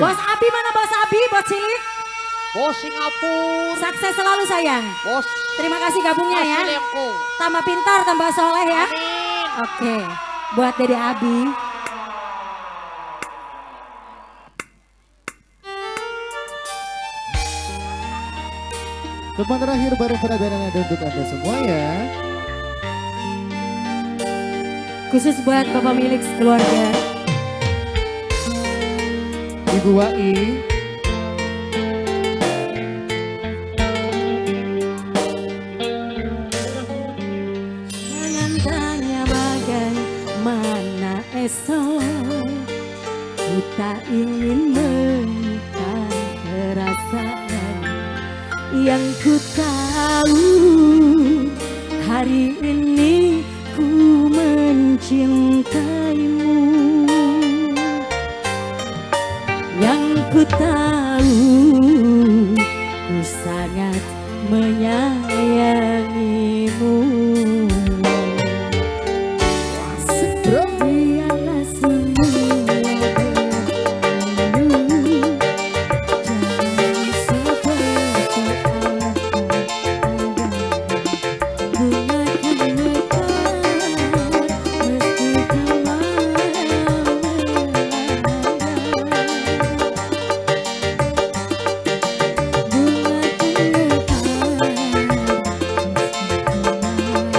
Bos Abi mana Bos Abi, Bos Cilik? Bos Singapura. Sukses selalu sayang. Bos. Terima kasih gabungnya ya. Tambah pintar, tambah soleh ya. Amin. Oke, buat Dede Abi. Teman terakhir bareng peradaban ada untuk Anda semua ya. Khusus buat Bapak milik keluarga. Ibu Wai. Jangan tanya bagaimana esok. Ku tak ingin menikah perasaan yang ku tahu hari ini ku mencintaimu. Yang ku tahu ku sangat menyayangimu. Biarlah semua berlalu, jangan sampai terluka.